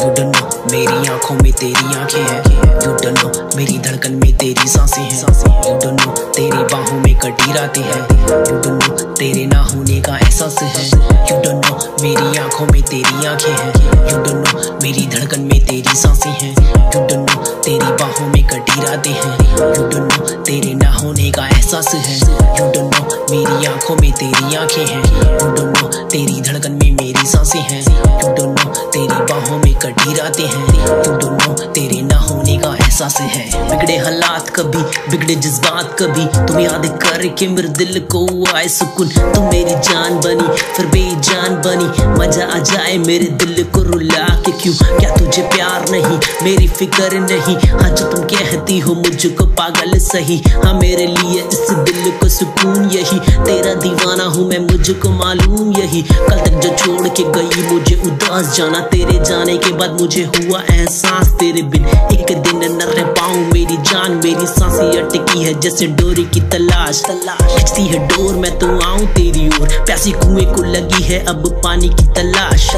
You don't know मेरी आंखों में तेरी आंखें हैं। You don't know मेरी धड़कन में तेरी सांसें हैं। You don't know तेरी बाहों में कटी रातें हैं। You don't know तेरे ना होने का एहसास है। You don't know मेरी आंखों में तेरी आंखें हैं। You don't know मेरी धड़कन में तेरी सांसें हैं। You don't know तेरी बाहों में कटी रातें हैं। You don't know तेरे ना होने का एहसास है। You don't know मेरी आंखों में तेरी आंखें हैं। You don't know तेरी धड़कन में मेरी सांसें हैं। You don't know तेरी बाहों में कटी रातें हैं। You don't know तेरे ना होने का एहसास है। बिगड़े हालात कभी, बिगड़े जज्बात कभी, तुम याद करके मेरे दिल को आए सुकून। तुम मेरी जान बनी फिर बेजान बनी, मजा आ जाए मेरे दिल को रुला के क्यों। क्या तुझे प्यार नहीं, मेरी फिक्र नहीं, हाँ जो तुम कहती हो मुझको पागल सही। हाँ मेरे लिए इस दिल को सुकून यही, तेरा दीवाना हूँ मैं मुझको मालूम यही। कल तक जो छोड़ के गई मुझे उदास जाना, तेरे जाने के बाद मुझे हुआ एहसास तेरे बिन एक दिन न रह पाऊं। मेरी जान मेरी सांसें अटकी है जैसे डोरी की तलाश, खिंचती है डोर मैं तो आऊं तेरी ओर। प्यासी कुएं को लगी है अब पानी की तलाश,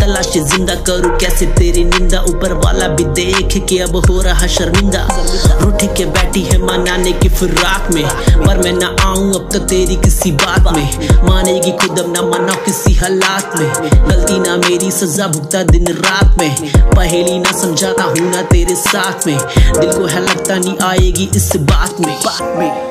तलाश जिंदा करूं कैसे तेरी निंदा। ऊपर वाला भी देख के अब हो रहा शर्मिंदा, रूठी के बैठी है मनाने की फिराक में। पर मैं ना आऊं अब तो तेरी किसी बात में, मानेगी खुद अब ना मना किसी हालात में। गलती ना मेरी सजा भुगता दिन रात में, पहेली ना समझाता हूँ ना तेरे साथ में। दिल को है लगता नहीं आएगी इस बात में, बात में।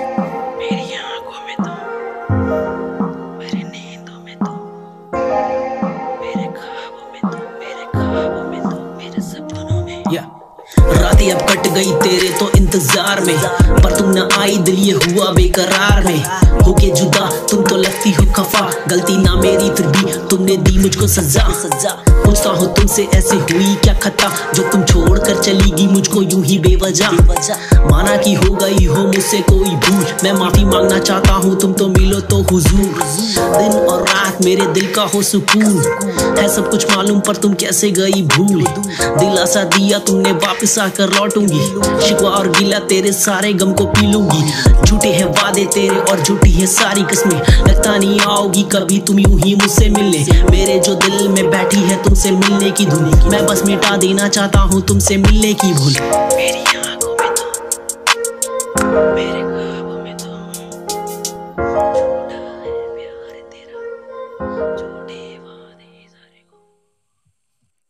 रातें अब कट गई तेरे तो इंतजार में, पर तुम ना आई दिल ये हुआ बेकरार में। होके जुदा तुम तो लगती हो खफा, गलती ना मेरी फिर भी तुमने दी मुझको सजा। पूछता हूँ तुमसे ऐसे हुई क्या खता, जो तुम छोड़कर चली गई मुझको यूं ही बेवजह। माना कि हो गई हो मुझसे कोई भूल, मैं माफी मांगना चाहता हूँ तुम तो मिलो तो हुजूर। दिन और रात मेरे दिल का हो सुकून, है सब कुछ मालूम पर तुम कैसे गई भूल। दिलासा दिया तुमने वापस आकर लौटूंगी, शिकवा और गिला तेरे सारे गम को पी लूंगी। झूठे हैं वादे तेरे और झूठी है सारी कस्में, लगता नहीं आओगी कभी तुम यूं ही मुझसे मिलने। मेरे जो दिल में बैठी है तुमसे मिलने की धुन, मैं बस मिटा देना चाहता हूँ तुमसे मिलने की भूल। मेरी आँखों में तो